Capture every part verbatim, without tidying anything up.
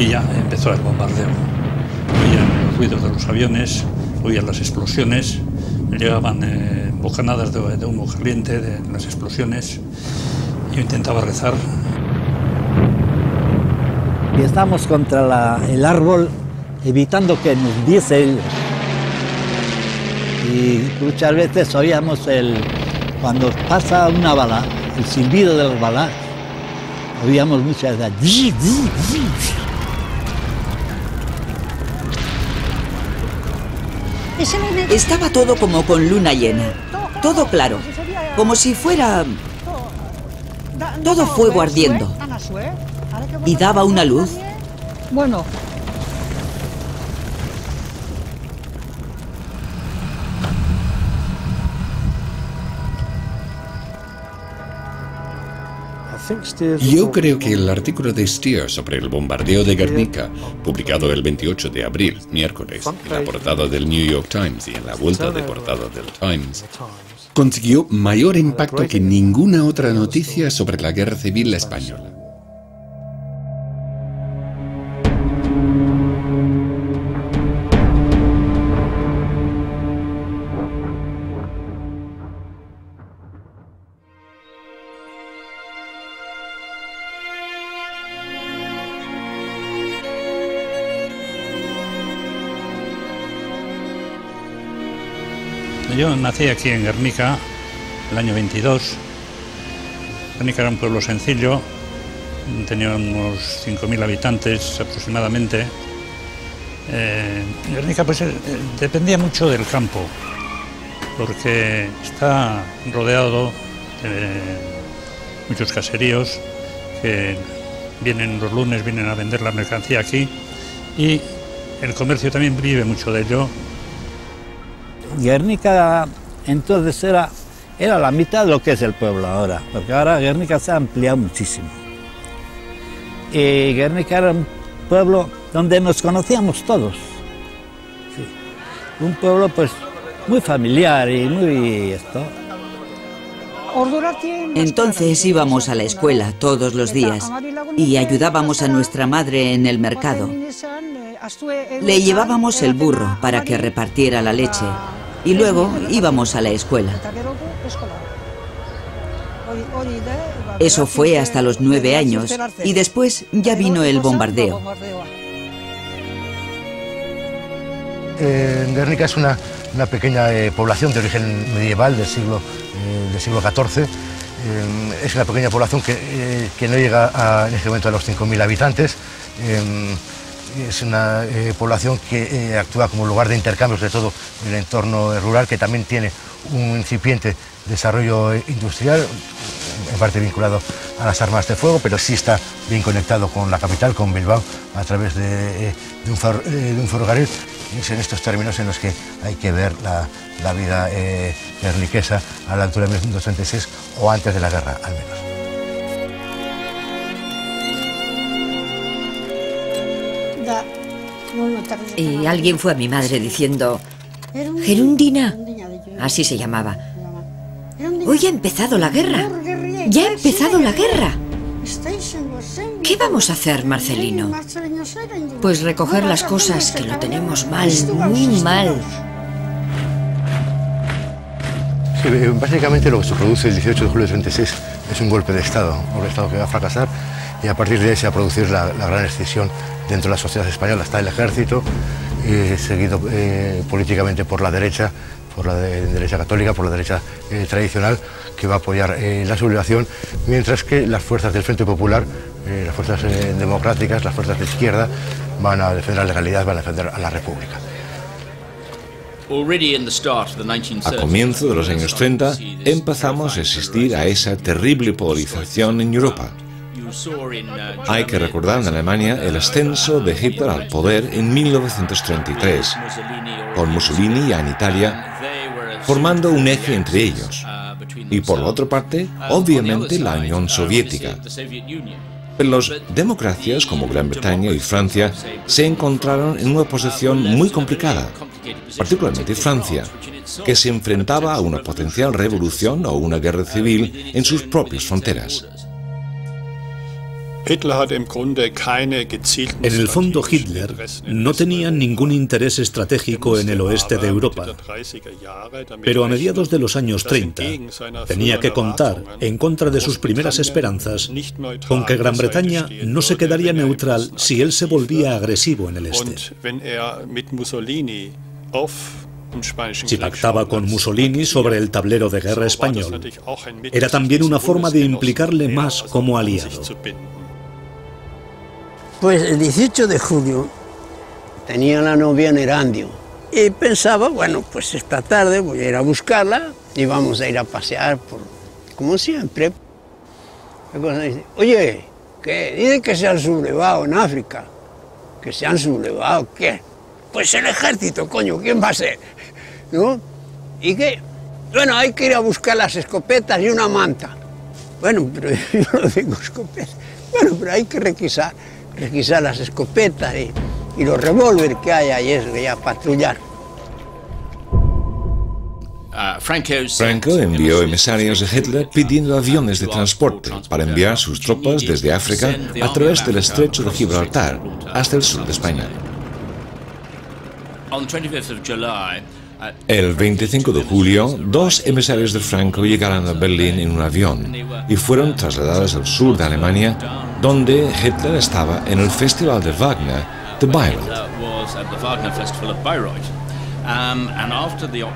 Y ya empezó el bombardeo. Oían los ruidos de los aviones, oían las explosiones, llegaban eh, bocanadas de, de humo caliente de las explosiones. Yo intentaba rezar. Y estábamos contra la, el árbol, evitando que nos diese él. Y muchas veces oíamos el, cuando pasa una bala, el silbido de las balas, oíamos muchas veces. ¡Di, di, di! Estaba todo como con luna llena, todo claro, como si fuera todo fuego ardiendo, y daba una luz. Bueno. Yo creo que el artículo de Steer sobre el bombardeo de Gernika, publicado el veintiocho de abril, miércoles, en la portada del New York Times y en la vuelta de portada del Times, consiguió mayor impacto que ninguna otra noticia sobre la guerra civil española. Yo nací aquí en Gernika, el año veintidós. Gernika era un pueblo sencillo, tenía unos cinco mil habitantes aproximadamente. Eh, Gernika pues, eh, dependía mucho del campo, porque está rodeado de muchos caseríos que vienen los lunes, vienen a vender la mercancía aquí, y el comercio también vive mucho de ello. Gernika entonces era, era la mitad de lo que es el pueblo ahora, porque ahora Gernika se ha ampliado muchísimo. Y Gernika era un pueblo donde nos conocíamos todos. Sí. Un pueblo pues muy familiar y muy esto. Entonces íbamos a la escuela todos los días y ayudábamos a nuestra madre en el mercado. Le llevábamos el burro para que repartiera la leche. Y luego íbamos a la escuela. Eso fue hasta los nueve años y después ya vino el bombardeo. Eh, Gernika es una, una pequeña eh, población de origen medieval del siglo, eh, del siglo catorce. Eh, es una pequeña población que, eh, que no llega a, en este momento a los cinco mil habitantes. Eh, Es una eh, población que eh, actúa como lugar de intercambio, sobre todo en el entorno rural, que también tiene un incipiente desarrollo industrial, en parte vinculado a las armas de fuego, pero sí está bien conectado con la capital, con Bilbao, a través de, eh, de un ferrocarril. Eh, es en estos términos en los que hay que ver la, la vida eh, gerniquesa a la altura de mil novecientos treinta y seis o antes de la guerra, al menos. Y alguien fue a mi madre diciendo, Gerundina, así se llamaba, hoy ha empezado la guerra, ya ha empezado la guerra. ¿Qué vamos a hacer, Marcelino? Pues recoger las cosas, que lo tenemos mal, muy mal. Sí, básicamente lo que se produce el dieciocho de julio de treinta y seis es un golpe de Estado, un Estado que va a fracasar, y a partir de ahí se va a producir la, la gran escisión dentro de la sociedad española. Está el ejército, eh, seguido eh, políticamente por la derecha, por la de, derecha católica, por la derecha eh, tradicional, que va a apoyar eh, la sublevación, mientras que las fuerzas del Frente Popular, eh, las fuerzas eh, democráticas, las fuerzas de izquierda, van a defender la legalidad, van a defender a la república. A comienzo de los años treinta empezamos a asistir a esa terrible polarización en Europa. Hay que recordar en Alemania el ascenso de Hitler al poder en mil novecientos treinta y tres, con Mussolini en Italia, formando un eje entre ellos, y por la otra parte, obviamente, la Unión Soviética. Pero las democracias como Gran Bretaña y Francia se encontraron en una posición muy complicada, particularmente Francia, que se enfrentaba a una potencial revolución o una guerra civil en sus propias fronteras. En el fondo, Hitler no tenía ningún interés estratégico en el oeste de Europa, pero a mediados de los años treinta tenía que contar, en contra de sus primeras esperanzas, con que Gran Bretaña no se quedaría neutral si él se volvía agresivo en el este. Si pactaba con Mussolini sobre el tablero de guerra español, era también una forma de implicarle más como aliado. Pues el dieciocho de julio tenía la novia en Erandio y pensaba, bueno, pues esta tarde voy a ir a buscarla y vamos a ir a pasear, por, como siempre. Dice, oye, ¿qué? Dicen que se han sublevado en África. ¿Que se han sublevado? ¿Qué? Pues el ejército, coño, ¿quién va a ser? ¿No? ¿Y qué? Bueno, hay que ir a buscar las escopetas y una manta. Bueno, pero yo no tengo escopetas. Bueno, pero hay que requisar. requisar las escopetas y, y los revólveres que hay ahí, eso, ya patrullar. Franco envió emisarios de Hitler pidiendo aviones de transporte para enviar sus tropas desde África a través del estrecho de Gibraltar hasta el sur de España. El veinticinco de julio, dos emisarios de Franco llegaron a Berlín en un avión y fueron trasladados al sur de Alemania, donde Hitler estaba en el Festival de Wagner de Bayreuth.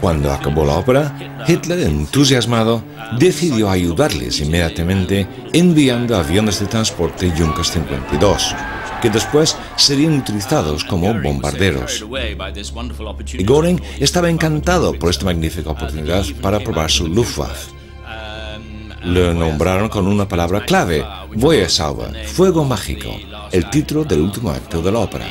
Cuando acabó la ópera, Hitler, entusiasmado, decidió ayudarles inmediatamente enviando aviones de transporte Junkers cincuenta y dos. Que después serían utilizados como bombarderos. Y Göring estaba encantado por esta magnífica oportunidad para probar su Luftwaffe. Lo nombraron con una palabra clave, Feuersauber, fuego mágico, el título del último acto de la ópera.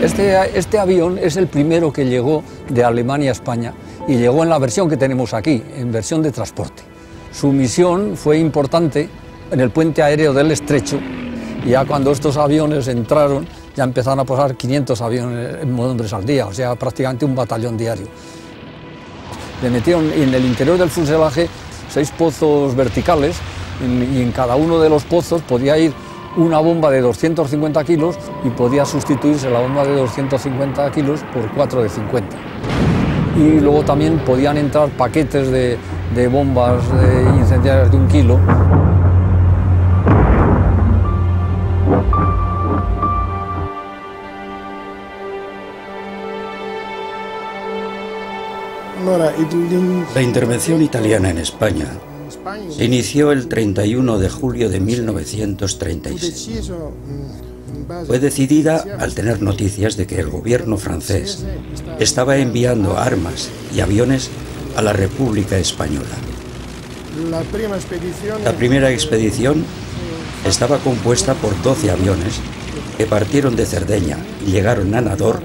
Este, este avión es el primero que llegó de Alemania a España y llegó en la versión que tenemos aquí, en versión de transporte. Su misión fue importante en el puente aéreo del Estrecho. Y ya cuando estos aviones entraron, ya empezaron a pasar quinientos aviones en hombres al día, o sea, prácticamente un batallón diario. Le metieron en el interior del fuselaje seis pozos verticales y en cada uno de los pozos podía ir una bomba de doscientos cincuenta kilos y podía sustituirse la bomba de doscientos cincuenta kilos por cuatro de cincuenta. Y luego también podían entrar paquetes de, de bombas de incendiarias de un kilo. La intervención italiana en España se inició el treinta y uno de julio de mil novecientos treinta y seis. Fue decidida al tener noticias de que el gobierno francés estaba enviando armas y aviones a la República Española. La primera expedición estaba compuesta por doce aviones que partieron de Cerdeña y llegaron a Nador,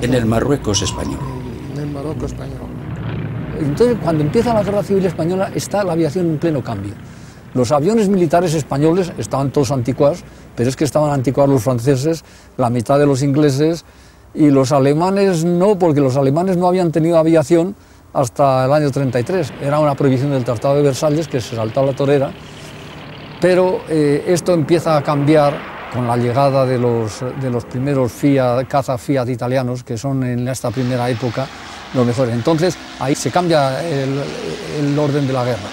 en el Marruecos español. Entonces, cuando empieza la Guerra Civil Española, está la aviación en pleno cambio. Los aviones militares españoles estaban todos anticuados, pero es que estaban anticuados los franceses, la mitad de los ingleses, y los alemanes no, porque los alemanes no habían tenido aviación hasta el año treinta y tres. Era una prohibición del Tratado de Versalles que se saltó a la torera, pero eh, esto empieza a cambiar con la llegada de los, de los primeros Fiat, caza Fiat italianos, que son en esta primera época los mejores. Entonces, ahí se cambia el, el orden de la guerra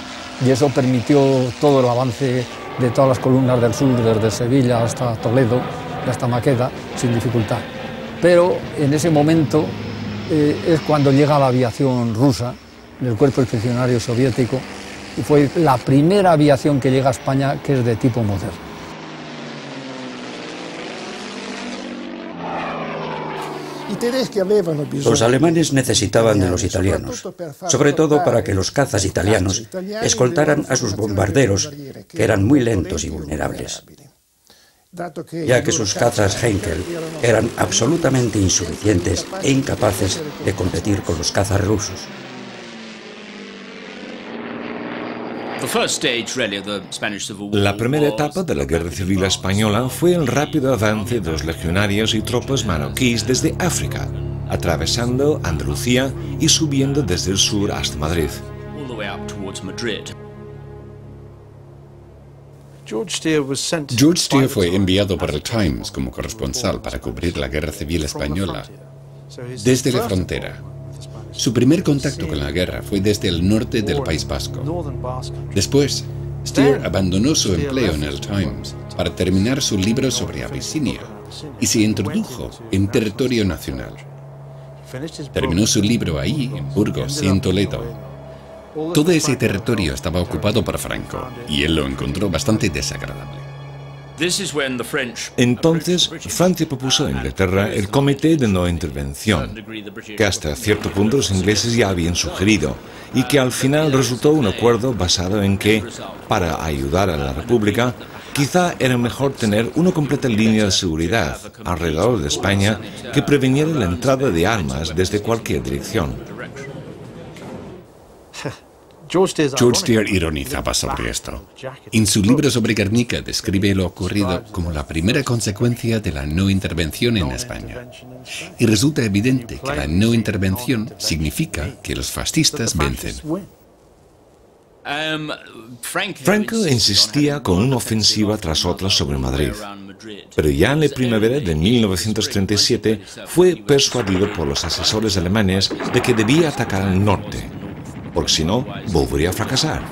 y eso permitió todo el avance de todas las columnas del sur, desde Sevilla hasta Toledo, esta maqueta sin dificultad. Pero en ese momento eh, es cuando llega la aviación rusa, en el cuerpo expedicionario soviético, y fue la primera aviación que llega a España que es de tipo moderno. Los alemanes necesitaban de los italianos, sobre todo para que los cazas italianos escoltaran a sus bombarderos, que eran muy lentos y vulnerables, ya que sus cazas Heinkel eran absolutamente insuficientes e incapaces de competir con los cazas rusos. La primera etapa de la Guerra Civil Española fue el rápido avance de los legionarios y tropas marroquíes desde África, atravesando Andalucía y subiendo desde el sur hasta Madrid. George Steer fue enviado por el Times como corresponsal para cubrir la Guerra Civil Española desde la frontera. Su primer contacto con la guerra fue desde el norte del País Vasco. Después, Steer abandonó su empleo en el Times para terminar su libro sobre Abisinia y se introdujo en territorio nacional. Terminó su libro ahí, en Burgos y en Toledo. Todo ese territorio estaba ocupado por Franco y él lo encontró bastante desagradable. Entonces, Francia propuso a Inglaterra el Comité de No Intervención, que hasta cierto punto los ingleses ya habían sugerido, y que al final resultó un acuerdo basado en que, para ayudar a la República, quizá era mejor tener una completa línea de seguridad alrededor de España que preveniera la entrada de armas desde cualquier dirección. George Steer ironizaba sobre esto. En su libro sobre Gernika describe lo ocurrido como la primera consecuencia de la no intervención en España. Y resulta evidente que la no intervención significa que los fascistas vencen. Franco insistía con una ofensiva tras otra sobre Madrid, pero ya en la primavera de mil novecientos treinta y siete fue persuadido por los asesores alemanes de que debía atacar al norte, porque si no, volvería a fracasar.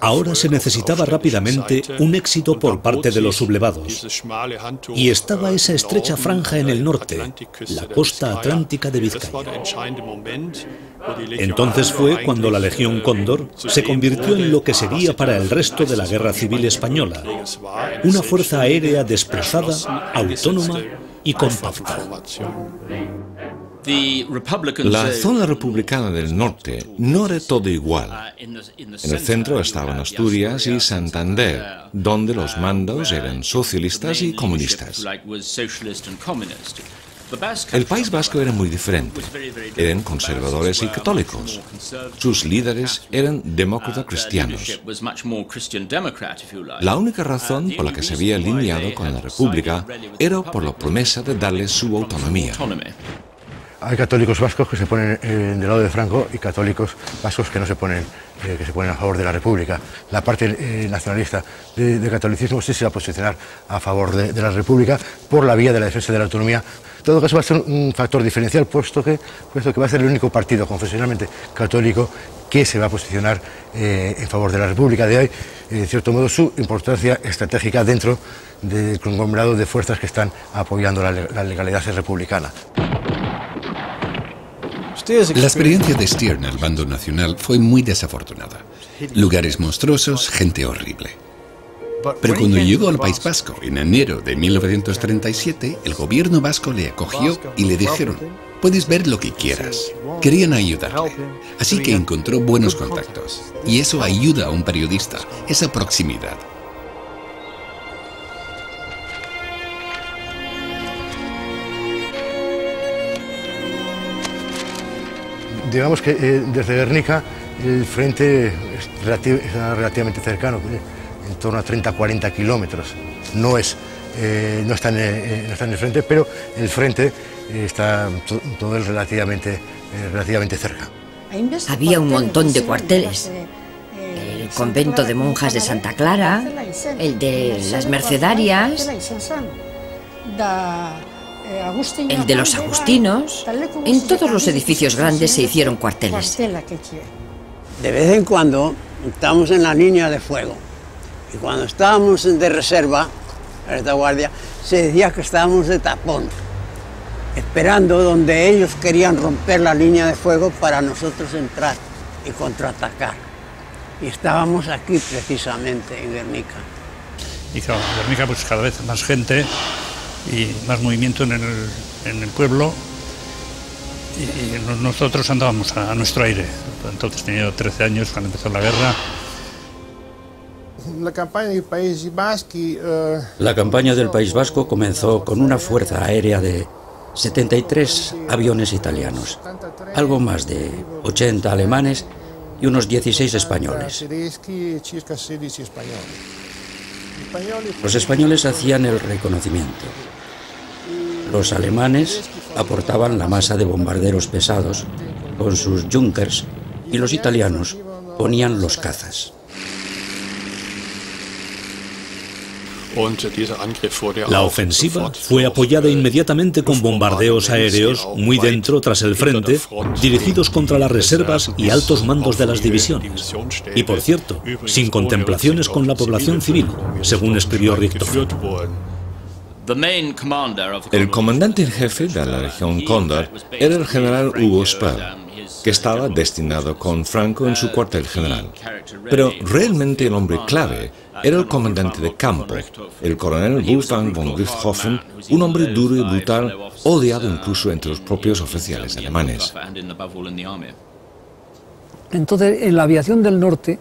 Ahora se necesitaba rápidamente un éxito por parte de los sublevados. Y estaba esa estrecha franja en el norte, la costa atlántica de Vizcaya. Entonces fue cuando la Legión Cóndor se convirtió en lo que sería para el resto de la Guerra Civil Española, una fuerza aérea desplazada, autónoma y compacta. La zona republicana del norte no era todo igual. En el centro estaban Asturias y Santander, donde los mandos eran socialistas y comunistas. El País Vasco era muy diferente. Eran conservadores y católicos. Sus líderes eran demócratas cristianos. La única razón por la que se había alineado con la República era por la promesa de darle su autonomía. Hay católicos vascos que se ponen eh, del lado de Franco y católicos vascos que no se ponen, eh, que se ponen a favor de la República. La parte eh, nacionalista del de catolicismo sí se va a posicionar a favor de, de la República por la vía de la defensa de la autonomía. En todo caso va a ser un factor diferencial, puesto que, puesto que va a ser el único partido confesionalmente católico que se va a posicionar eh, en favor de la República. De ahí, en cierto modo, su importancia estratégica dentro del conglomerado de fuerzas que están apoyando la, la legalidad republicana. La experiencia de Steer en el bando nacional fue muy desafortunada. Lugares monstruosos, gente horrible. Pero cuando llegó al País Vasco, en enero de mil novecientos treinta y siete, el gobierno vasco le acogió y le dijeron, puedes ver lo que quieras. Querían ayudarle, así que encontró buenos contactos. Y eso ayuda a un periodista, esa proximidad. Digamos que eh, desde Gernika el frente es relativ relativamente cercano, en torno a treinta a cuarenta kilómetros. No, es, eh, no, está en el, no está en el frente, pero el frente eh, está todo el relativamente, eh, relativamente cerca. Había un montón de cuarteles. El convento de monjas de Santa Clara, el de las mercedarias, el de los agustinos. En todos los edificios grandes se hicieron cuarteles. De vez en cuando estamos en la línea de fuego Y cuando estábamos de reserva, la retaguardia, se decía que estábamos de tapón, esperando donde ellos querían romper la línea de fuego para nosotros entrar y contraatacar. Y estábamos aquí precisamente, en Gernika. Y claro, en Gernika pues cada vez más gente y más movimiento en el, en el pueblo. Y nosotros andábamos a nuestro aire. Entonces tenía trece años cuando empezó la guerra. La campaña del País Vasco, eh... la campaña del País Vasco comenzó con una fuerza aérea de setenta y tres aviones italianos, algo más de ochenta alemanes y unos dieciséis españoles. Los españoles hacían el reconocimiento. Los alemanes aportaban la masa de bombarderos pesados con sus Junkers y los italianos ponían los cazas. La ofensiva fue apoyada inmediatamente con bombardeos aéreos muy dentro, tras el frente, dirigidos contra las reservas y altos mandos de las divisiones. Y por cierto, sin contemplaciones con la población civil, según escribió Richter. El comandante en jefe de la Legión Cóndor era el general Hugo Speer, que estaba destinado con Franco en su cuartel general. Pero realmente el hombre clave era el comandante de campo, el coronel Wolfgang von Richthofen, un hombre duro y brutal, odiado incluso entre los propios oficiales alemanes. Entonces, en la aviación del norte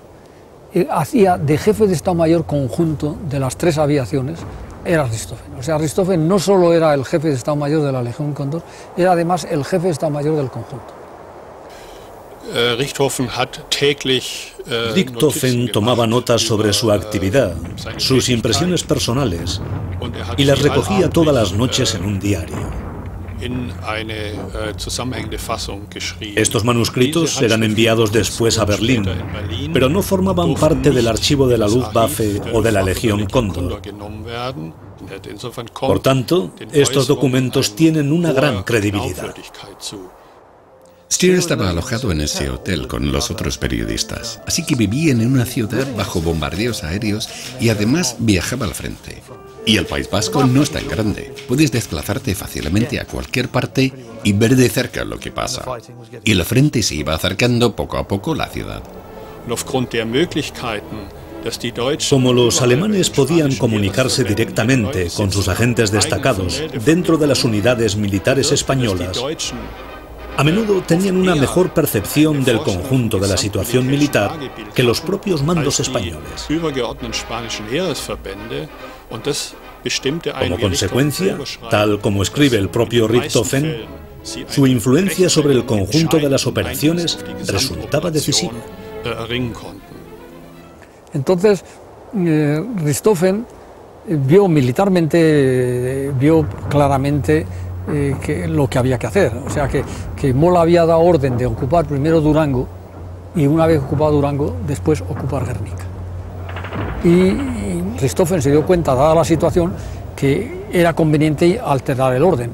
eh, hacía de jefe de Estado Mayor conjunto de las tres aviaciones, era Richthofen. O sea, Richthofen no solo era el jefe de Estado Mayor de la Legión Cóndor, era además el jefe de Estado Mayor del conjunto. Richthofen tomaba notas sobre su actividad, sus impresiones personales, y las recogía todas las noches en un diario. Estos manuscritos eran enviados después a Berlín, pero no formaban parte del archivo de la Luftwaffe o de la Legión Cóndor. Por tanto, estos documentos tienen una gran credibilidad. Steer estaba alojado en ese hotel con los otros periodistas, así que vivían en una ciudad bajo bombardeos aéreos y además viajaba al frente. Y el País Vasco no es tan grande, puedes desplazarte fácilmente a cualquier parte y ver de cerca lo que pasa. Y el frente se iba acercando poco a poco la ciudad. Como los alemanes podían comunicarse directamente con sus agentes destacados dentro de las unidades militares españolas, a menudo tenían una mejor percepción del conjunto de la situación militar que los propios mandos españoles. Como consecuencia, tal como escribe el propio Richthofen, su influencia sobre el conjunto de las operaciones resultaba decisiva. Entonces, eh, Richthofen vio militarmente, eh, vio claramente Eh, que, lo que había que hacer, o sea que, que Mola había dado orden de ocupar primero Durango y una vez ocupado Durango, después ocupar Gernika. Y, y Richthofen se dio cuenta, dada la situación, que era conveniente alterar el orden.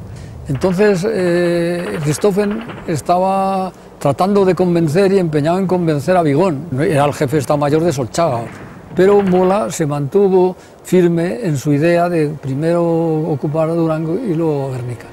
Entonces eh, Richthofen estaba tratando de convencer y empeñado en convencer a Vigón, era el jefe de Estado Mayor de Solchaga. Pero Mola se mantuvo firme en su idea de primero ocupar Durango y luego Gernika.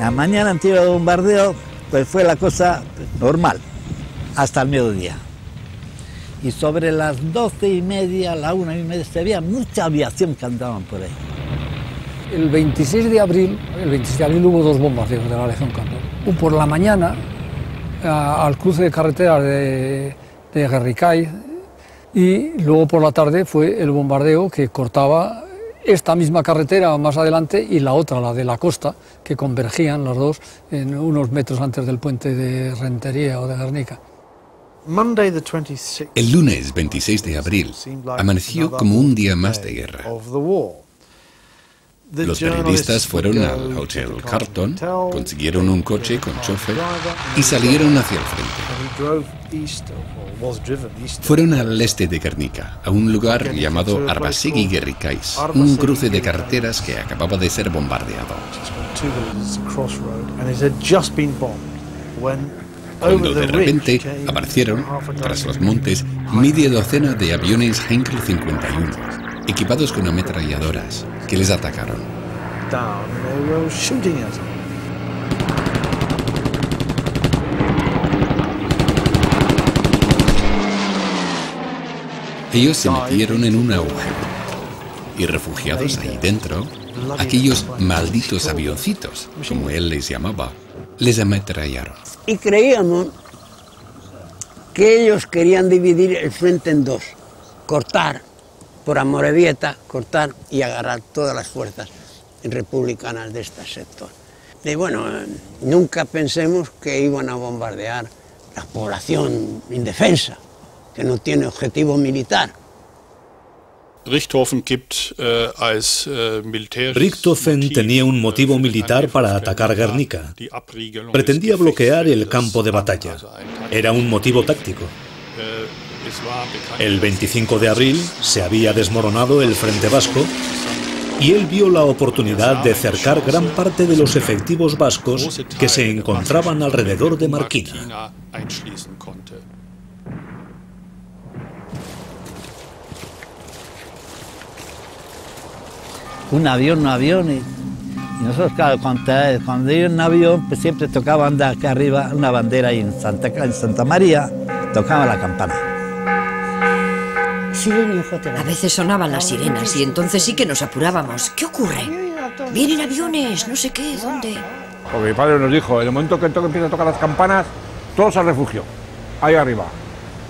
La mañana anterior al bombardeo, pues fue la cosa normal, hasta el mediodía. Y sobre las doce y media, la una y media, se veía mucha aviación que andaban por ahí. El veintiséis de abril, el veintiséis de abril hubo dos bombardeos de la Legión Cóndor. Un por la mañana, a, al cruce de carretera de, de Gernikay, y luego por la tarde fue el bombardeo que cortaba esta misma carretera más adelante y la otra, la de la costa, que convergían los dos en unos metros antes del puente de Rentería o de Gernika. El lunes veintiséis de abril amaneció como un día más de guerra. Los periodistas fueron al Hotel Carlton, consiguieron un coche con chofer y salieron hacia el frente. Fueron al este de Gernika, a un lugar llamado Arbasegi-Gerrikais, un cruce de carreteras que acababa de ser bombardeado. Cuando de repente aparecieron, tras los montes, media docena de aviones Heinkel cincuenta y uno, equipados con ametralladoras, que les atacaron. Ellos se metieron en un agujero. Y refugiados ahí dentro, aquellos malditos avioncitos, como él les llamaba, les ametrallaron. Y creíamos que ellos querían dividir el frente en dos, cortar por Amorevieta, cortar y agarrar todas las fuerzas republicanas de este sector. Y bueno, nunca pensemos que iban a bombardear la población indefensa, que no tiene objetivo militar. Richthofen tenía un motivo militar para atacar Gernika. Pretendía bloquear el campo de batalla. Era un motivo táctico. El veinticinco de abril se había desmoronado el Frente Vasco y él vio la oportunidad de cercar gran parte de los efectivos vascos que se encontraban alrededor de Marquina. Un avión, un avión, y, y nosotros, claro, cuando, cuando iba en avión, pues siempre tocaba andar acá arriba una bandera, y en Santa, en Santa María tocaba la campana. A veces sonaban las sirenas y entonces sí que nos apurábamos. ¿Qué ocurre? Vienen aviones, no sé qué, ¿dónde? Porque mi padre nos dijo, en el momento que empieza a tocar las campanas, todos al refugio, ahí arriba.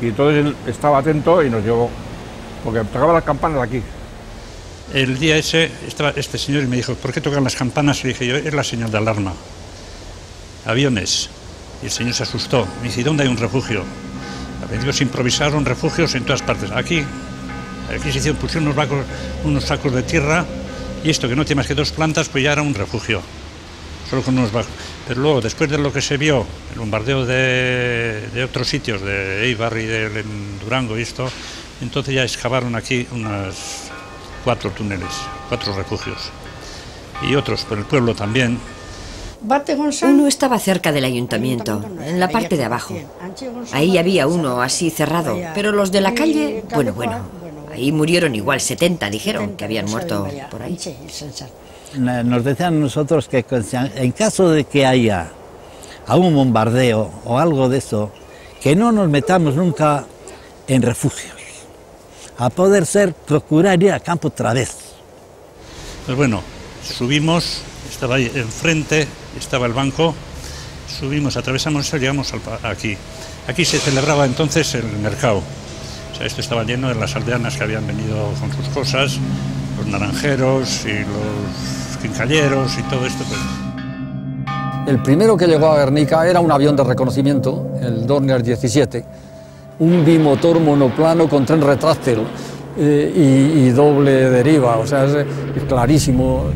Y entonces él estaba atento y nos llevó, porque tocaba las campanas aquí. El día ese estaba este señor y me dijo, ¿por qué tocan las campanas? Le dije yo, es la señal de alarma. Aviones. Y el señor se asustó. Me dice, ¿y dónde hay un refugio? Ellos improvisaron refugios en todas partes. Aquí, aquí se hicieron, pusieron unos, vacos, unos sacos de tierra, y esto que no tiene más que dos plantas, pues ya era un refugio. Solo con unos vacos. Pero luego, después de lo que se vio, el bombardeo de, de otros sitios, de Eibar y de, de Durango y esto, entonces ya excavaron aquí unas... cuatro túneles, cuatro refugios, y otros por el pueblo también. Uno estaba cerca del ayuntamiento, en la parte de abajo. Ahí había uno así cerrado, pero los de la calle, bueno, bueno, ahí murieron igual setenta, dijeron que habían muerto por ahí. Nos decían nosotros que en caso de que haya algún bombardeo o algo de eso, que no nos metamos nunca en refugios. A poder ser, procurar ir al campo otra vez. Pues bueno, subimos, estaba ahí enfrente, estaba el banco, subimos, atravesamos eso, llegamos al, aquí. Aquí se celebraba entonces el mercado. O sea, esto estaba lleno de las aldeanas que habían venido con sus cosas, los naranjeros y los quincalleros y todo esto. Pues. El primero que llegó a Gernika era un avión de reconocimiento, el Dornier diecisiete, un bimotor monoplano con tren retráctil eh, y, y doble deriva, o sea, es, es clarísimo.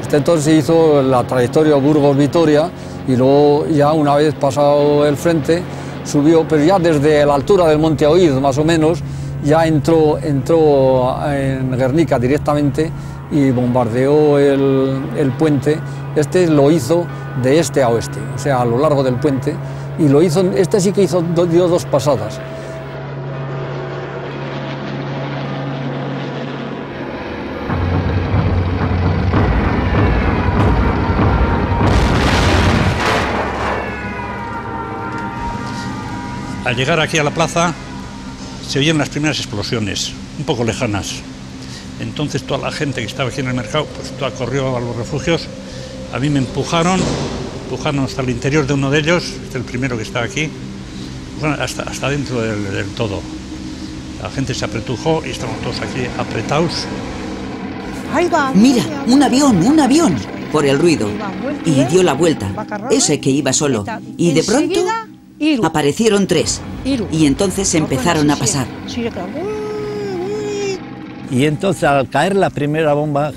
Este entonces hizo la trayectoria Burgos-Vitoria y luego ya una vez pasado el frente subió, pero ya desde la altura del Monte Aoiz más o menos, ya entró, entró en Gernika directamente y bombardeó el, el puente. Este lo hizo de este a oeste, o sea, a lo largo del puente, y lo hizo, este sí que hizo, dio dos pasadas. Al llegar aquí a la plaza se oían las primeras explosiones, un poco lejanas. Entonces toda la gente que estaba aquí en el mercado, pues toda corrió a los refugios. A mí me empujaron, empujaron hasta el interior de uno de ellos, este el primero que está aquí, hasta, hasta dentro del, del todo. La gente se apretujó y estamos todos aquí apretados. Mira, un avión, un avión, por el ruido. Y dio la vuelta, ese que iba solo. Y de pronto aparecieron tres, y entonces empezaron a pasar. Y entonces al caer la primera bomba,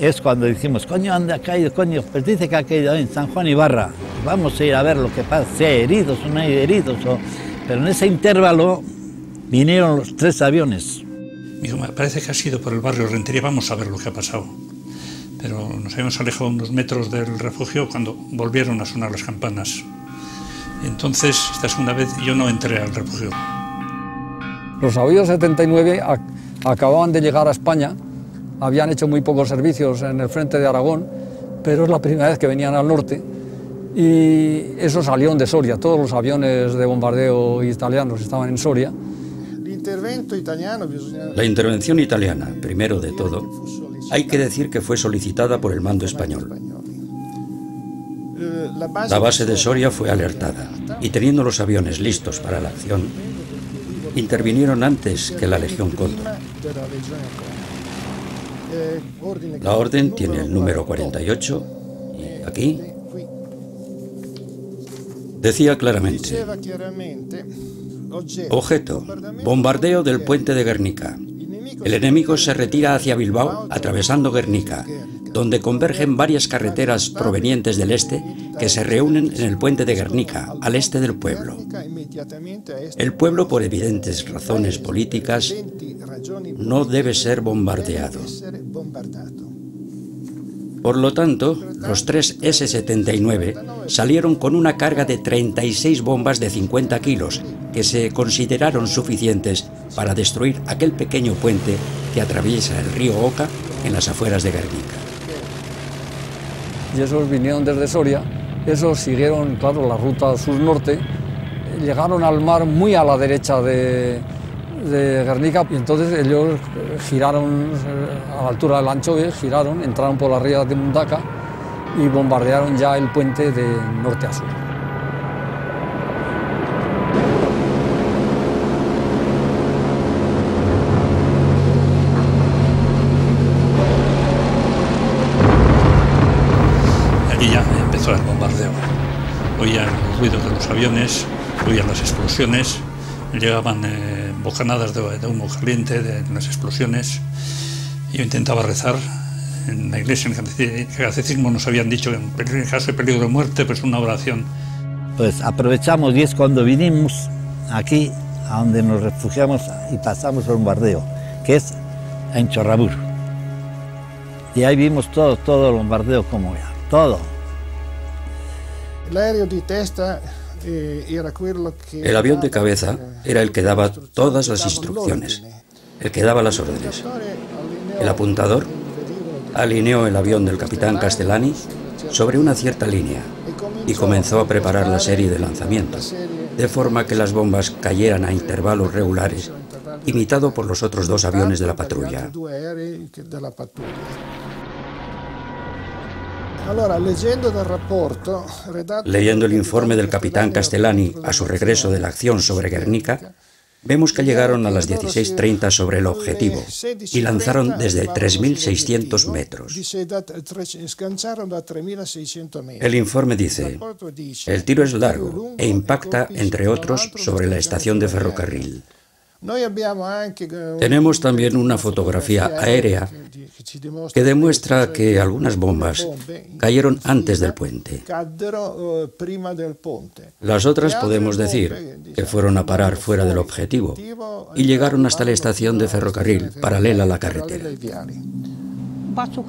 es cuando decimos, coño, ¿dónde ha caído? Coño, pues dice que ha caído en San Juan Ibarra. Vamos a ir a ver lo que pasa, si hay heridos o no hay heridos. O... Pero en ese intervalo vinieron los tres aviones. Me dijo, parece que ha sido por el barrio Rentería, vamos a ver lo que ha pasado. Pero nos habíamos alejado unos metros del refugio cuando volvieron a sonar las campanas. Entonces, esta segunda vez, yo no entré al refugio. Los navíos setenta y nueve acababan de llegar a España, habían hecho muy pocos servicios en el frente de Aragón, pero es la primera vez que venían al norte, y eso salieron de Soria, todos los aviones de bombardeo italianos estaban en Soria. La intervención italiana, primero de todo, hay que decir que fue solicitada por el mando español. La base de Soria fue alertada y teniendo los aviones listos para la acción, intervinieron antes que la Legión Cóndor. La orden tiene el número cuarenta y ocho y aquí decía claramente: objeto, bombardeo del puente de Gernika. El enemigo se retira hacia Bilbao atravesando Gernika, donde convergen varias carreteras provenientes del este que se reúnen en el puente de Gernika, al este del pueblo. El pueblo, por evidentes razones políticas, no debe ser bombardeado. Por lo tanto, los tres ese setenta y nueve salieron con una carga de treinta y seis bombas de cincuenta kilos que se consideraron suficientes para destruir aquel pequeño puente que atraviesa el río Oca en las afueras de Gernika. Y esos vinieron desde Soria, esos siguieron, claro, la ruta sur-norte, llegaron al mar muy a la derecha de, de Gernika y entonces ellos giraron a la altura del Anchove, giraron, entraron por las rías de Mundaca y bombardearon ya el puente de norte a sur. Ruidos de los aviones, oían las explosiones, llegaban eh, bocanadas de, de humo caliente de, de las explosiones. Yo intentaba rezar en la iglesia, en el catecismo nos habían dicho que en caso de peligro de muerte, pues una oración. Pues aprovechamos y es cuando vinimos aquí, a donde nos refugiamos y pasamos el bombardeo, que es en Chorrabur. Y ahí vimos todo, todo el bombardeo como era, todo. El avión de cabeza era el que daba todas las instrucciones, el que daba las órdenes. El apuntador alineó el avión del capitán Castellani sobre una cierta línea y comenzó a preparar la serie de lanzamientos, de forma que las bombas cayeran a intervalos regulares, imitado por los otros dos aviones de la patrulla. Leyendo el informe del capitán Castellani a su regreso de la acción sobre Gernika, vemos que llegaron a las dieciséis treinta sobre el objetivo y lanzaron desde tres mil seiscientos metros. El informe dice, el tiro es largo e impacta, entre otros, sobre la estación de ferrocarril. Tenemos también una fotografía aérea que demuestra que algunas bombas cayeron antes del puente. Las otras podemos decir que fueron a parar fuera del objetivo y llegaron hasta la estación de ferrocarril paralela a la carretera.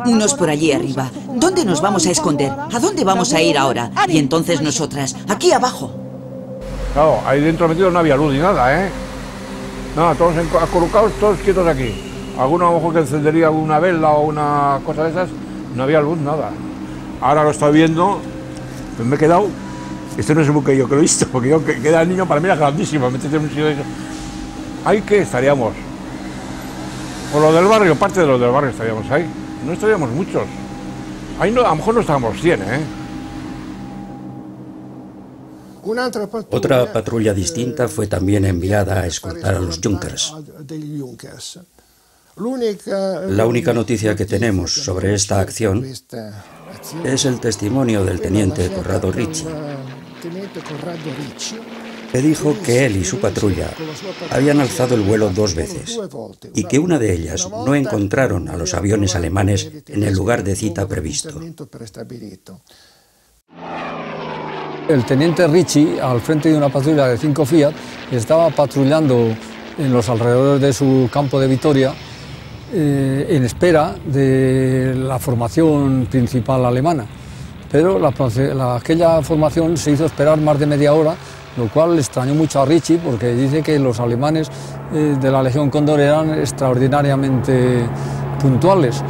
Unos por allí arriba. ¿Dónde nos vamos a esconder? ¿A dónde vamos a ir ahora? Y entonces nosotras, aquí abajo. Claro, ahí dentro metido no había luz ni nada, ¿eh? No, todos colocados, todos quietos aquí. Alguno a lo mejor que encendería una vela o una cosa de esas, no había luz, nada. Ahora lo estoy viendo, pues me he quedado. Este no es el buque yo que lo he visto, porque yo que queda el niño para mí era grandísimo. Métete en un sitio de eso. Ahí que estaríamos. Por lo del barrio, parte de los del barrio estaríamos ahí. No estaríamos muchos. Ahí no, a lo mejor no estábamos cien, ¿eh? Otra patrulla distinta fue también enviada a escoltar a los Junkers. La única noticia que tenemos sobre esta acción es el testimonio del teniente Corrado Ricci. le dijo que él y su patrulla habían alzado el vuelo dos veces y que una de ellas no encontraron a los aviones alemanes en el lugar de cita previsto. El teniente Ricci, al frente de una patrulla de cinco Fiat, estaba patrullando en los alrededores de su campo de Vitoria eh, en espera de la formación principal alemana. Pero la, la, aquella formación se hizo esperar más de media hora, lo cual le extrañó mucho a Ricci porque dice que los alemanes eh, de la Legión Cóndor eran extraordinariamente puntuales.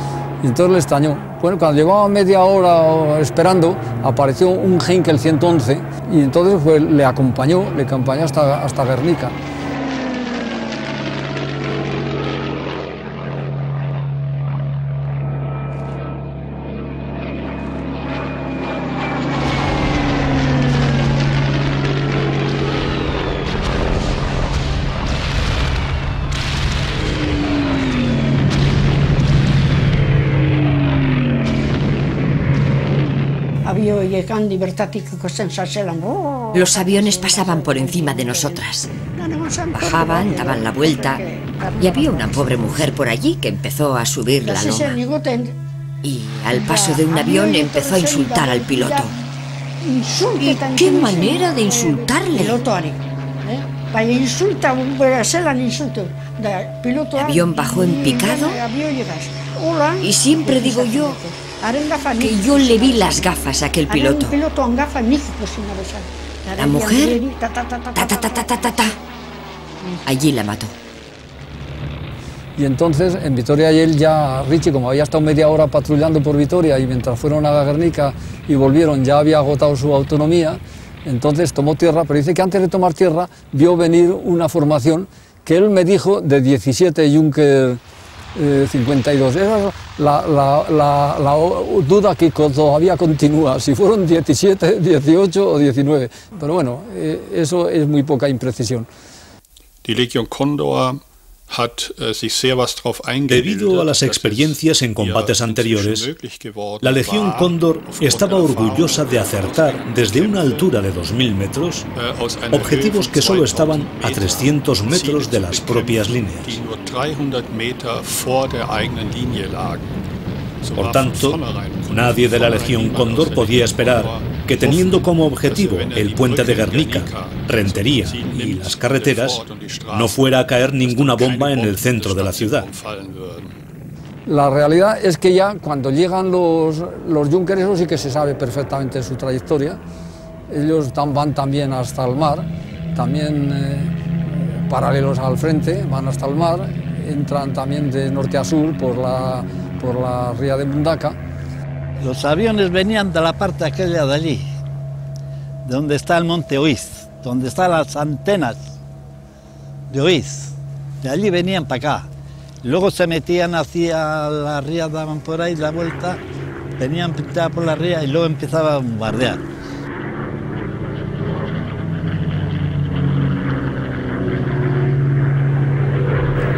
Y entonces le extrañó. Bueno, cuando llevaba media hora esperando, apareció un Heinkel ciento once y entonces pues, le acompañó, le acompañó hasta, hasta Gernika. Los aviones pasaban por encima de nosotras, bajaban, daban la vuelta y había una pobre mujer por allí que empezó a subir la loma y al paso de un avión empezó a insultar al piloto. ¿Y qué manera de insultarle? El avión bajó en picado y siempre digo yo que yo le vi las gafas a aquel piloto. La mujer, ta, ta, ta, ta, ta, ta, allí la mató. Y entonces en Vitoria y él ya, Ricci, como había estado media hora patrullando por Vitoria y mientras fueron a Gernika y volvieron ya había agotado su autonomía, entonces tomó tierra, pero dice que antes de tomar tierra vio venir una formación que él me dijo de diecisiete Junkers Eh, cincuenta y dos. Esa es la, la, la, la duda que todavía continúa, si fueron diecisiete, dieciocho o diecinueve. Pero bueno, eh, eso es muy poca imprecisión. Die Legion Condor hat sich sehr was drauf eingebildet. Debido a las experiencias en combates anteriores, la Legión Cóndor estaba orgullosa de acertar desde una altura de dos mil metros objetivos que solo estaban a trescientos metros de las propias líneas. Por tanto, nadie de la Legión Cóndor podía esperar que teniendo como objetivo el puente de Gernika, Rentería y las carreteras, no fuera a caer ninguna bomba en el centro de la ciudad. La realidad es que ya cuando llegan los, los Junkers, eso sí que se sabe perfectamente su trayectoria. Ellos van también hasta el mar, también eh, paralelos al frente, van hasta el mar, entran también de norte a sur por la, por la ría de Mundaca. Los aviones venían de la parte aquella de allí, donde está el monte Oiz, donde están las antenas de Oiz. De allí venían para acá. Luego se metían hacia la ría, daban por ahí la vuelta, venían pintadas por la ría y luego empezaba a bombardear.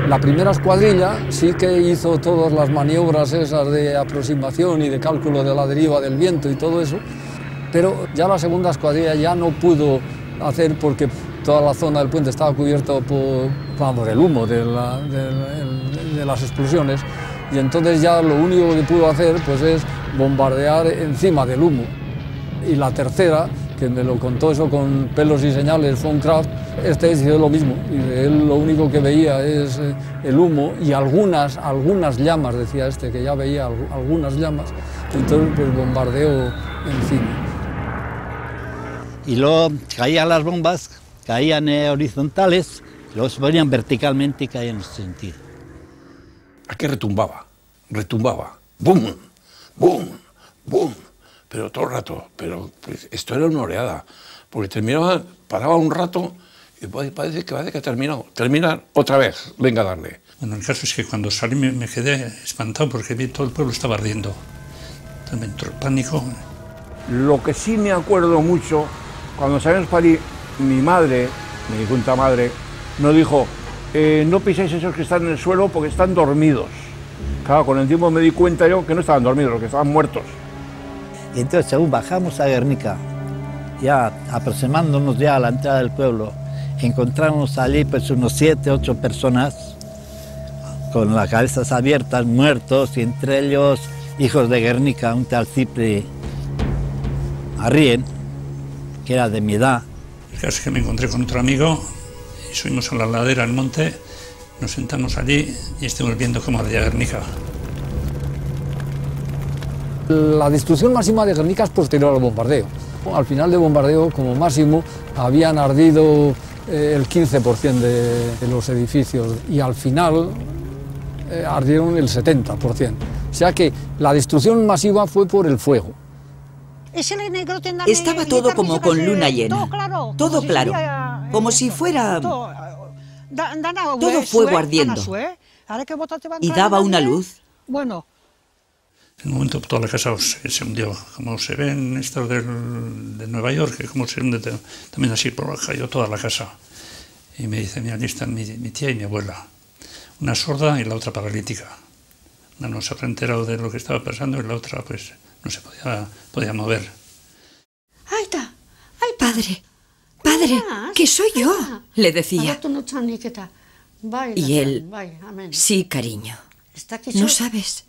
La primera escuadrilla sí que hizo todas las maniobras esas de aproximación y de cálculo de la deriva del viento y todo eso, pero ya la segunda escuadrilla ya no pudo hacer porque toda la zona del puente estaba cubierta por, vamos, el humo de, la, de, de las explosiones y entonces ya lo único que pudo hacer pues es bombardear encima del humo. Y la tercera, que me lo contó eso con pelos y señales, von Kraft, este hizo lo mismo, y él lo único que veía es el humo y algunas, algunas llamas, decía este, que ya veía algunas llamas, entonces pues bombardeó encima. Y luego caían las bombas, caían horizontales, luego se ponían verticalmente y caían en ese sentido. Aquí retumbaba, retumbaba, boom, boom, boom, pero todo el rato, pero pues, esto era una oleada, porque terminaba, paraba un rato. Y parece que, parece que ha terminado. Terminar otra vez. Venga, darle. Bueno, el caso es que cuando salí me, me quedé espantado porque vi todo el pueblo estaba ardiendo. Entonces me entró el pánico. Lo que sí me acuerdo mucho, cuando salimos para allí, mi madre, mi difunta madre, nos dijo, eh, no piséis esos que están en el suelo porque están dormidos. Claro, con el tiempo me di cuenta yo que no estaban dormidos, que estaban muertos. Y entonces, según bajamos a Gernika, ya aproximándonos ya a la entrada del pueblo, encontramos allí pues unos siete, ocho personas con las cabezas abiertas, muertos, y entre ellos hijos de Gernika, un tal Cipri Arrién, que era de mi edad. El caso es que me encontré con otro amigo y subimos a la ladera al monte, nos sentamos allí y estuvimos viendo cómo ardía Gernika. La destrucción máxima de Gernika es posterior al bombardeo. Al final del bombardeo, como máximo, habían ardido eh, el quince por ciento de, de los edificios y al final eh, ardieron el setenta por ciento. O sea que la destrucción masiva fue por el fuego. Estaba todo como con luna llena, todo claro, como si fuera todo fuego ardiendo, y daba una luz. En un momento toda la casa se hundió, como se ven estos del, de Nueva York, como se hunde también así, cayó toda la casa. Y me dice, mira, allí están mi, mi tía y mi abuela, una sorda y la otra paralítica. Una no se había enterado de lo que estaba pasando y la otra pues no se podía, podía mover. ¡Ahí está! ¡Ay, padre! ¡Padre, que soy yo!, le decía. Y él, sí, cariño. No sabes,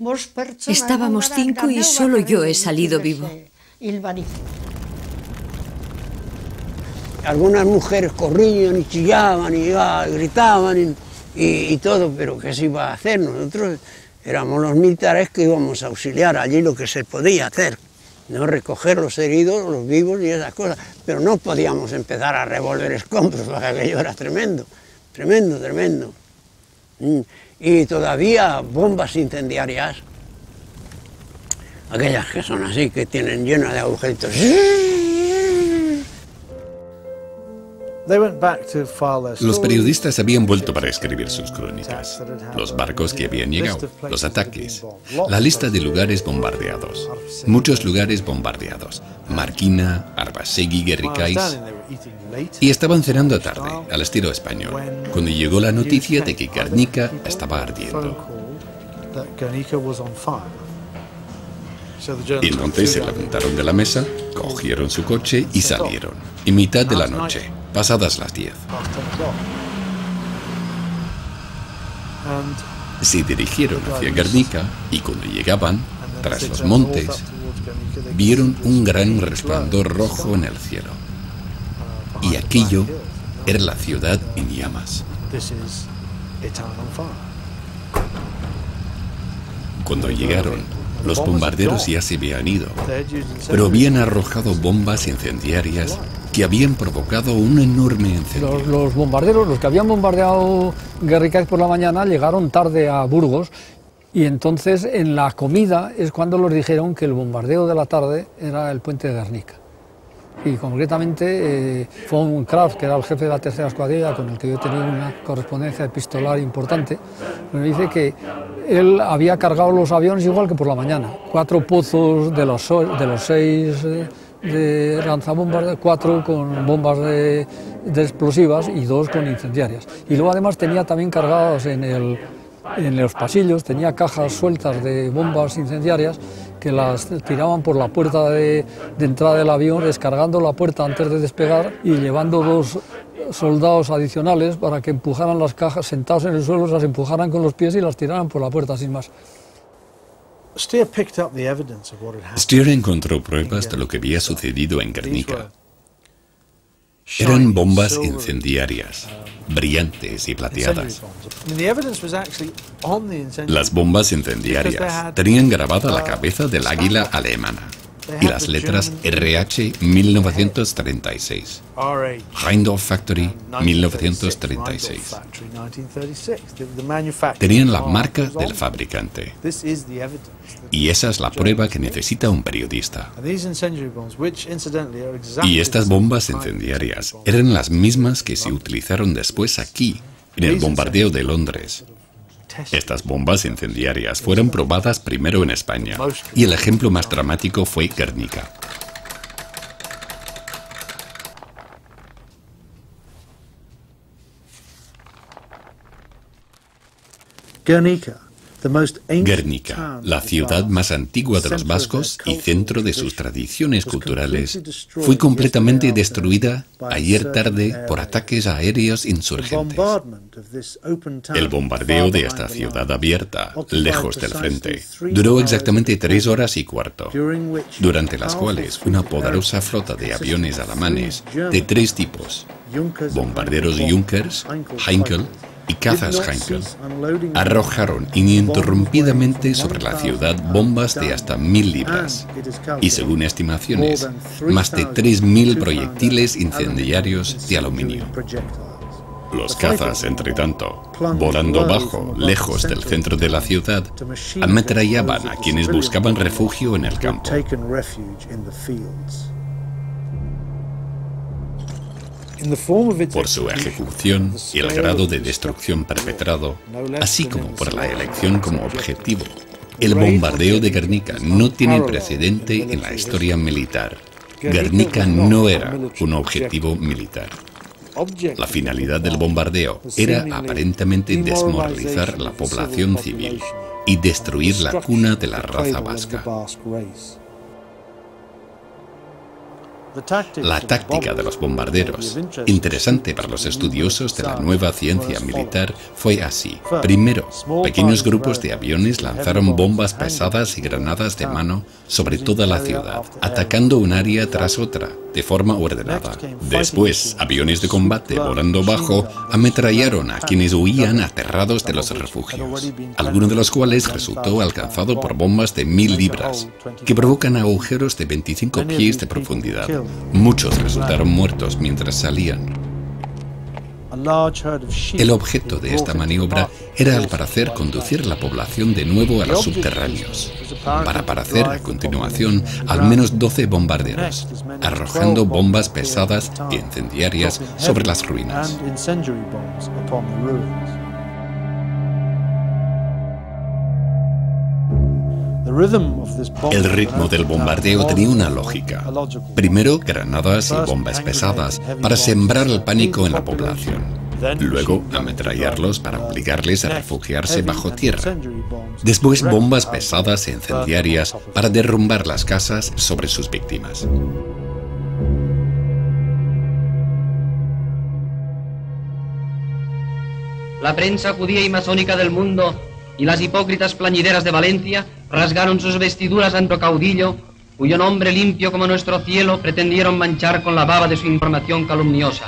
estábamos cinco y solo yo he salido vivo. Algunas mujeres corrían y chillaban y gritaban y, y todo, pero ¿qué se iba a hacer? Nosotros éramos los militares que íbamos a auxiliar allí lo que se podía hacer, no recoger los heridos, los vivos y esas cosas, pero no podíamos empezar a revolver escombros, porque aquello era tremendo, tremendo, tremendo. Y todavía bombas incendiarias, aquellas que son así, que tienen llenas de agujeritos. Los periodistas habían vuelto para escribir sus crónicas, los barcos que habían llegado, los ataques, la lista de lugares bombardeados, muchos lugares bombardeados, Marquina, Arbasegui, Gerrikaiz, y estaban cenando tarde, al estilo español, cuando llegó la noticia de que Gernika estaba ardiendo. Y entonces se levantaron de la mesa, cogieron su coche y salieron, en mitad de la noche, pasadas las diez. Se dirigieron hacia Gernika y cuando llegaban, tras los montes, vieron un gran resplandor rojo en el cielo. Y aquello era la ciudad en llamas. Cuando llegaron, los bombarderos ya se habían ido, pero habían arrojado bombas incendiarias que habían provocado un enorme incendio. Los, los bombarderos, los que habían bombardeado Gernika por la mañana, llegaron tarde a Burgos y entonces en la comida es cuando les dijeron que el bombardeo de la tarde era el puente de Gernika. Y concretamente eh, von Kraft, que era el jefe de la tercera escuadrilla, con el que yo tenía una correspondencia epistolar importante, me dice que él había cargado los aviones igual que por la mañana. Cuatro pozos de los, de los seis eh, de lanzabombas, cuatro con bombas de, de explosivas y dos con incendiarias. Y luego además tenía también cargados en, el, en los pasillos, tenía cajas sueltas de bombas incendiarias que las tiraban por la puerta de, de entrada del avión, descargando la puerta antes de despegar y llevando dos soldados adicionales para que empujaran las cajas, sentados en el suelo, las empujaran con los pies y las tiraran por la puerta, sin más. Steer encontró pruebas de lo que había sucedido en Gernika. Eran bombas incendiarias, brillantes y plateadas. Las bombas incendiarias tenían grabada la cabeza del águila alemana y las letras R H mil novecientos treinta y seis, Heinkel Factory mil novecientos treinta y seis. Tenían la marca del fabricante. Y esa es la prueba que necesita un periodista. Y estas bombas incendiarias eran las mismas que se utilizaron después aquí, en el bombardeo de Londres. Estas bombas incendiarias fueron probadas primero en España, y el ejemplo más dramático fue Gernika. Gernika, la ciudad más antigua de los vascos y centro de sus tradiciones culturales, fue completamente destruida ayer tarde por ataques aéreos insurgentes. El bombardeo de esta ciudad abierta, lejos del frente, duró exactamente tres horas y cuarto, durante las cuales una poderosa flota de aviones alemanes de tres tipos, bombarderos Junkers, Heinkel y cazas Heinkel, arrojaron ininterrumpidamente sobre la ciudad bombas de hasta mil libras y, según estimaciones, más de tres mil proyectiles incendiarios de aluminio. Los cazas, entre tanto, volando bajo, lejos del centro de la ciudad, ametrallaban a quienes buscaban refugio en el campo. Por su ejecución y el grado de destrucción perpetrado, así como por la elección como objetivo, el bombardeo de Gernika no tiene precedente en la historia militar. Gernika no era un objetivo militar. La finalidad del bombardeo era aparentemente desmoralizar la población civil y destruir la cuna de la raza vasca. La táctica de los bombarderos, interesante para los estudiosos de la nueva ciencia militar, fue así. Primero, pequeños grupos de aviones lanzaron bombas pesadas y granadas de mano sobre toda la ciudad, atacando un área tras otra, de forma ordenada. Después, aviones de combate volando bajo ametrallaron a quienes huían aterrados de los refugios, alguno de los cuales resultó alcanzado por bombas de mil libras, que provocan agujeros de veinticinco pies de profundidad. Muchos resultaron muertos mientras salían. El objeto de esta maniobra era, al parecer, conducir la población de nuevo a los subterráneos, para aparecer a continuación al menos doce bombarderos, arrojando bombas pesadas e incendiarias sobre las ruinas. El ritmo del bombardeo tenía una lógica. Primero, granadas y bombas pesadas para sembrar el pánico en la población. Luego, ametrallarlos para obligarles a refugiarse bajo tierra. Después, bombas pesadas e incendiarias para derrumbar las casas sobre sus víctimas. La prensa judía y masónica del mundo y las hipócritas plañideras de Valencia rasgaron sus vestiduras ante caudillo, cuyo nombre limpio como nuestro cielo pretendieron manchar con la baba de su información calumniosa.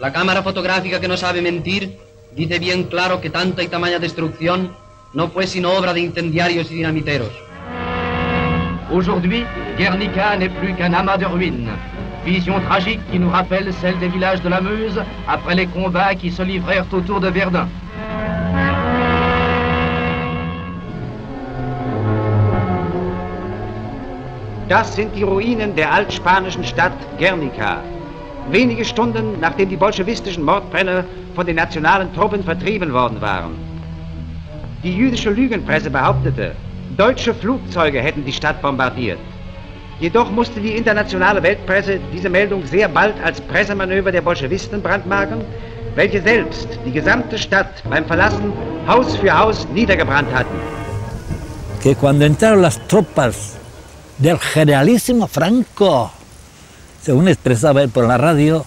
La cámara fotográfica que no sabe mentir dice bien claro que tanta y tamaña destrucción no fue sino obra de incendiarios y dinamiteros. Aujourd'hui, Guernica n'est plus qu'un amas de ruines. Vision tragique qui nous rappelle celle des villages de la Meuse après les combats qui se livrèrent autour de Verdun. Das sind die Ruinen der altspanischen Stadt Gernika. Wenige Stunden nachdem die bolschewistischen Mordbrenner von den nationalen Truppen vertrieben worden waren. Die jüdische Lügenpresse behauptete, deutsche Flugzeuge hätten die Stadt bombardiert. Jedoch musste die internationale Weltpresse diese Meldung sehr bald als Pressemanöver der Bolschewisten brandmarken, welche selbst die gesamte Stadt beim Verlassen Haus für Haus niedergebrannt hatten. Que cuando entraron las tropas del generalísimo Franco, según expresaba él por la radio,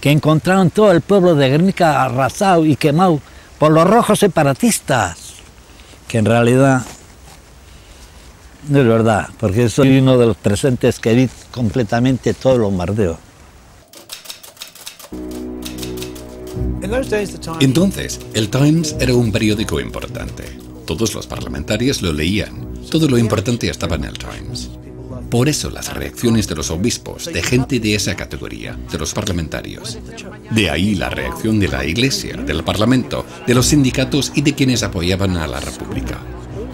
que encontraron todo el pueblo de Gernika arrasado y quemado por los rojos separatistas, que en realidad no es verdad, porque soy uno de los presentes que vi completamente todo el bombardeo. Entonces, el Times era un periódico importante. Todos los parlamentarios lo leían. Todo lo importante estaba en el Times. Por eso las reacciones de los obispos, de gente de esa categoría, de los parlamentarios. De ahí la reacción de la Iglesia, del Parlamento, de los sindicatos y de quienes apoyaban a la República.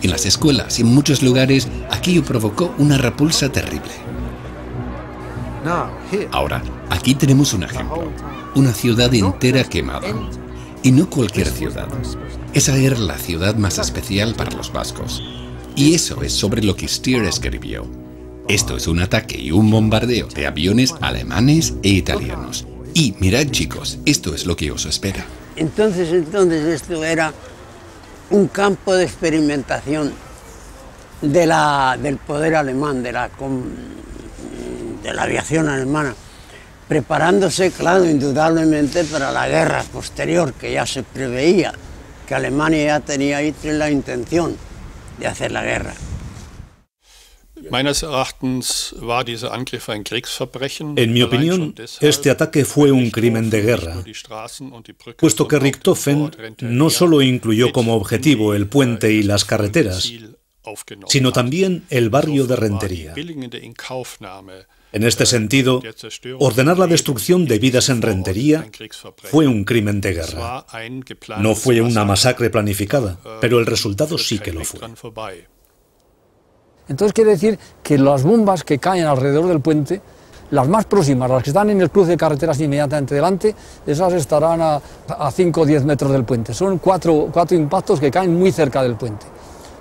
En las escuelas y en muchos lugares, aquello provocó una repulsa terrible. Ahora, aquí tenemos un ejemplo. Una ciudad entera quemada. Y no cualquier ciudad. Esa era la ciudad más especial para los vascos. Y eso es sobre lo que Steer escribió. Esto es un ataque y un bombardeo de aviones alemanes e italianos. Y mirad, chicos, esto es lo que os espera. Entonces, entonces esto era un campo de experimentación de la, del poder alemán, de la, de la aviación alemana, preparándose, claro, indudablemente para la guerra posterior, que ya se preveía, que Alemania ya tenía ahí la intención de hacer la guerra. En mi opinión, este ataque fue un crimen de guerra, puesto que Richthofen no solo incluyó como objetivo el puente y las carreteras, sino también el barrio de Rentería. En este sentido, ordenar la destrucción de vidas en Rentería fue un crimen de guerra. No fue una masacre planificada, pero el resultado sí que lo fue. Entonces quiere decir que las bombas que caen alrededor del puente, las más próximas, las que están en el cruce de carreteras inmediatamente delante, esas estarán a cinco o diez metros del puente. Son cuatro, cuatro impactos que caen muy cerca del puente.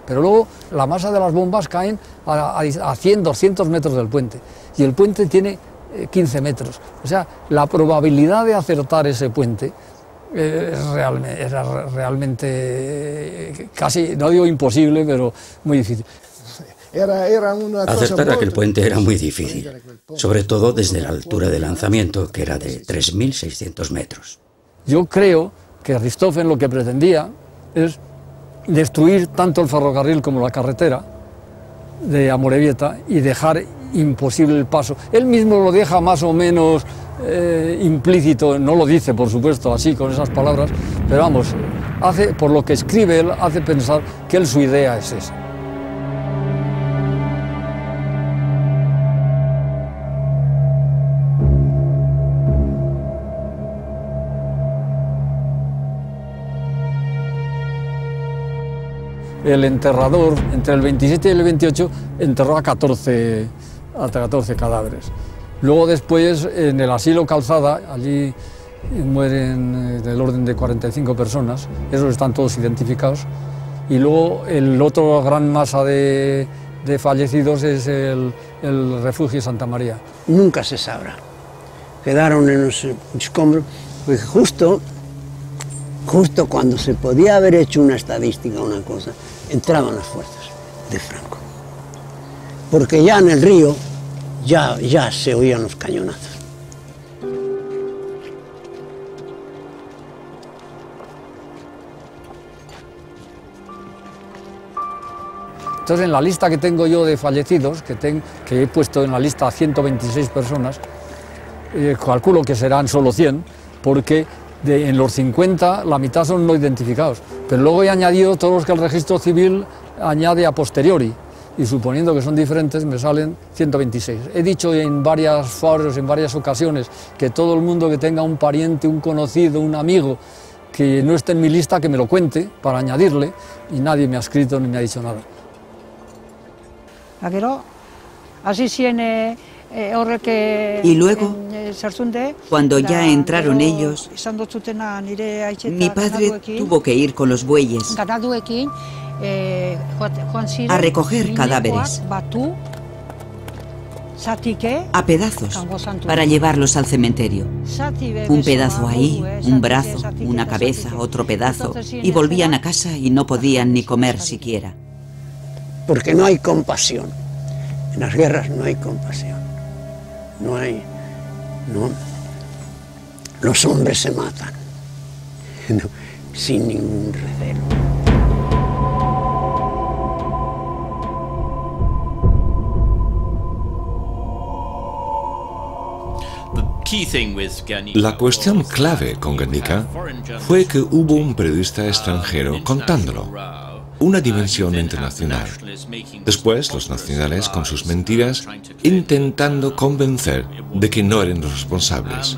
Pero luego la masa de las bombas caen a, a cien, doscientos metros del puente. Y el puente tiene quince metros. O sea, la probabilidad de acertar ese puente es realmente, es realmente casi, no digo imposible, pero muy difícil. Era, era una Acertar aquel puente era muy difícil, sobre todo desde la altura de lanzamiento, que era de tres mil seiscientos metros. Yo creo que Richthofen lo que pretendía es destruir tanto el ferrocarril como la carretera de Amorevieta y dejar imposible el paso. Él mismo lo deja más o menos eh, implícito, no lo dice, por supuesto, así, con esas palabras, pero vamos, hace, por lo que escribe él, hace pensar que él, su idea es esa. El enterrador, entre el veintisiete y el veintiocho, enterró a catorce, a catorce cadáveres. Luego después, en el asilo Calzada, allí mueren del orden de cuarenta y cinco personas, esos están todos identificados. Y luego el otro gran masa de, de fallecidos es el, el refugio Santa María. Nunca se sabrá. Quedaron en los escombros, pues justo, justo cuando se podía haber hecho una estadística o una cosa, entraban las fuerzas de Franco. Porque ya en el río ya, ya se oían los cañonazos. Entonces, en la lista que tengo yo de fallecidos, que, ten, que he puesto en la lista a ciento veintiséis personas, eh, calculo que serán solo cien, porque de, en los cincuenta la mitad son no identificados, pero luego he añadido todos los que el registro civil añade a posteriori, y suponiendo que son diferentes me salen ciento veintiséis. He dicho en varias foros, en varias ocasiones, que todo el mundo que tenga un pariente, un conocido, un amigo que no esté en mi lista, que me lo cuente para añadirle, y nadie me ha escrito ni me ha dicho nada. Y luego, cuando ya entraron ellos, mi padre tuvo que ir con los bueyes a recoger cadáveres a pedazos para llevarlos al cementerio. Un pedazo ahí, un brazo, una cabeza, otro pedazo, y volvían a casa y no podían ni comer siquiera. Porque no hay compasión. En las guerras no hay compasión. No hay, no, los hombres se matan, no, sin ningún recelo. La cuestión clave con Gernika fue que hubo un periodista extranjero contándolo, una dimensión internacional. Después, los nacionales, con sus mentiras, intentando convencer de que no eran los responsables.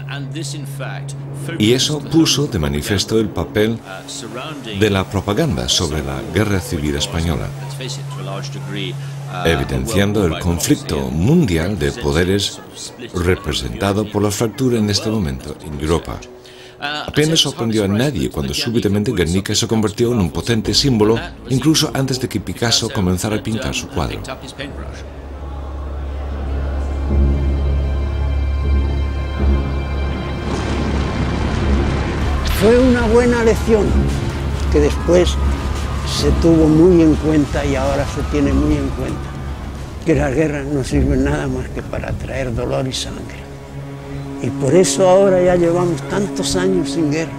Y eso puso de manifiesto el papel de la propaganda sobre la Guerra Civil Española, evidenciando el conflicto mundial de poderes representado por la fractura en este momento en Europa. Apenas sorprendió a nadie cuando súbitamente Gernika se convirtió en un potente símbolo, incluso antes de que Picasso comenzara a pintar su cuadro. Fue una buena lección que después se tuvo muy en cuenta y ahora se tiene muy en cuenta que las guerras no sirven nada más que para traer dolor y sangre. Y por eso ahora ya llevamos tantos años sin guerra.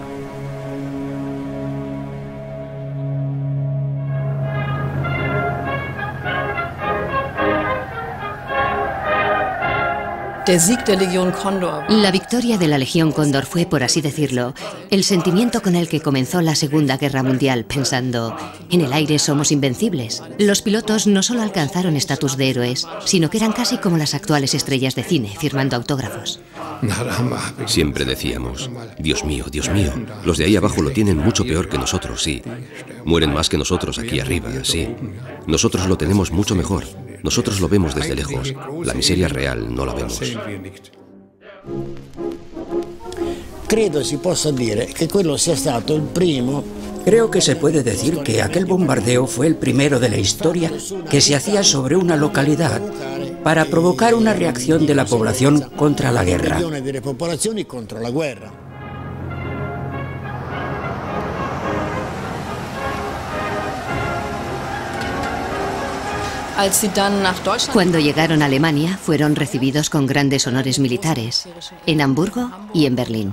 La victoria de la Legión Cóndor fue, por así decirlo, el sentimiento con el que comenzó la Segunda Guerra Mundial, pensando, en el aire somos invencibles. Los pilotos no solo alcanzaron estatus de héroes, sino que eran casi como las actuales estrellas de cine, firmando autógrafos. Siempre decíamos, Dios mío, Dios mío, los de ahí abajo lo tienen mucho peor que nosotros, sí. Mueren más que nosotros aquí arriba, sí. Nosotros lo tenemos mucho mejor. Nosotros lo vemos desde lejos, la miseria real no la vemos. Creo que se puede decir que aquel bombardeo fue el primero de la historia que se hacía sobre una localidad para provocar una reacción de la población contra la guerra. Cuando llegaron a Alemania, fueron recibidos con grandes honores militares, en Hamburgo y en Berlín.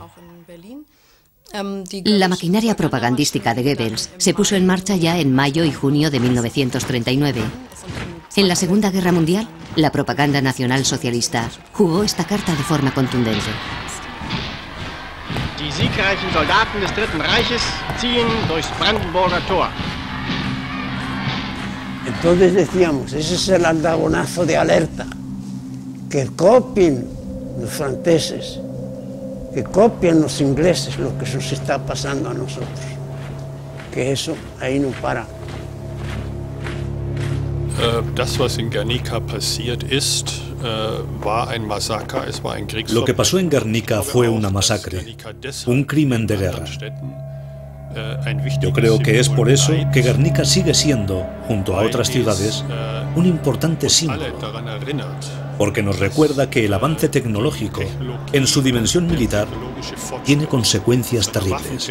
La maquinaria propagandística de Goebbels se puso en marcha ya en mayo y junio de mil novecientos treinta y nueve. En la Segunda Guerra Mundial, la propaganda nacional socialista jugó esta carta de forma contundente. Los siegreichen soldaten des Dritten Reiches ziehen durchs Brandenburger Tor. Entonces decíamos, ese es el aldabonazo de alerta, que copien los franceses, que copien los ingleses lo que nos está pasando a nosotros, que eso ahí no para. Lo que pasó en Gernika fue una masacre, un crimen de guerra. Yo creo que es por eso que Gernika sigue siendo, junto a otras ciudades, un importante símbolo, porque nos recuerda que el avance tecnológico, en su dimensión militar, tiene consecuencias terribles.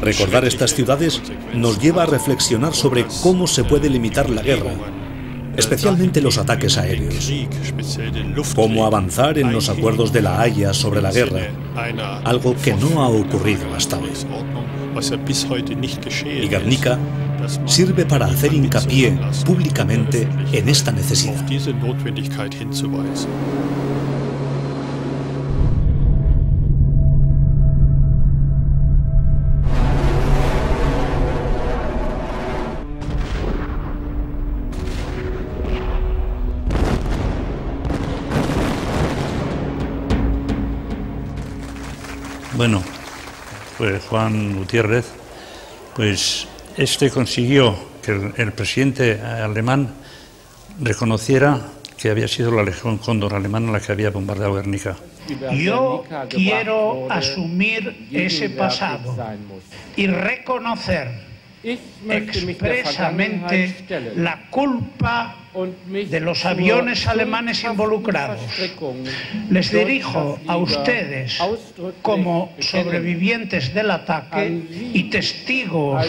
Recordar estas ciudades nos lleva a reflexionar sobre cómo se puede limitar la guerra, especialmente los ataques aéreos, cómo avanzar en los acuerdos de la Haya sobre la guerra, algo que no ha ocurrido hasta hoy. Y Gernika sirve para hacer hincapié públicamente en esta necesidad. Bueno, pues Juan Gutiérrez, pues este consiguió que el, el presidente alemán reconociera que había sido la Legión Cóndor alemana la que había bombardeado Gernika. Yo quiero asumir ese pasado y reconocer expresamente la culpa de los aviones alemanes involucrados. Les dirijo a ustedes, como sobrevivientes del ataque y testigos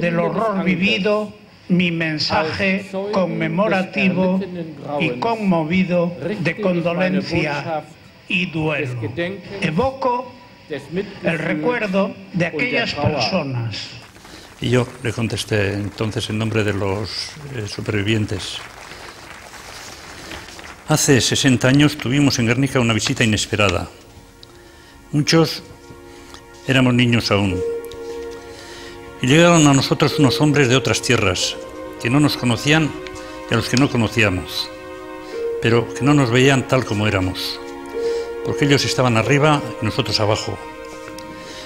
del horror vivido, mi mensaje conmemorativo y conmovido de condolencia y duelo. Evoco el recuerdo de aquellas personas. Y yo le contesté entonces en nombre de los eh, supervivientes. Hace sesenta años tuvimos en Gernika una visita inesperada. Muchos éramos niños aún. Y llegaron a nosotros unos hombres de otras tierras, que no nos conocían y a los que no conocíamos, pero que no nos veían tal como éramos, porque ellos estaban arriba y nosotros abajo.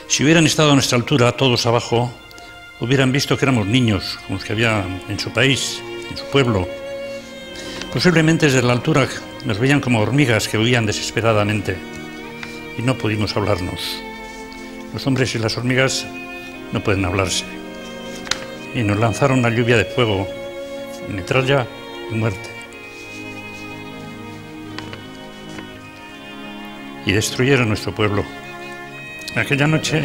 Si hubieran estado a nuestra altura, todos abajo, hubieran visto que éramos niños, como los que había en su país, en su pueblo. Posiblemente desde la altura nos veían como hormigas que huían desesperadamente y no pudimos hablarnos. Los hombres y las hormigas no pueden hablarse. Y nos lanzaron una lluvia de fuego, metralla y muerte. Y destruyeron nuestro pueblo. Aquella noche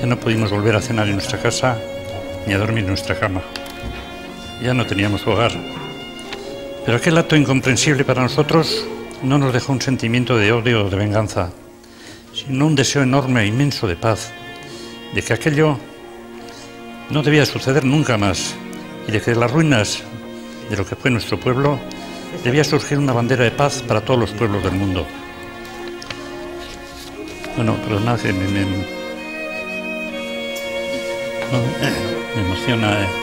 ya no pudimos volver a cenar en nuestra casa ni a dormir en nuestra cama. Ya no teníamos hogar. Pero aquel acto incomprensible para nosotros no nos dejó un sentimiento de odio o de venganza, sino un deseo enorme e inmenso de paz, de que aquello no debía suceder nunca más y de que de las ruinas de lo que fue nuestro pueblo debía surgir una bandera de paz para todos los pueblos del mundo. Bueno, perdonad, me, me, me emociona. Eh.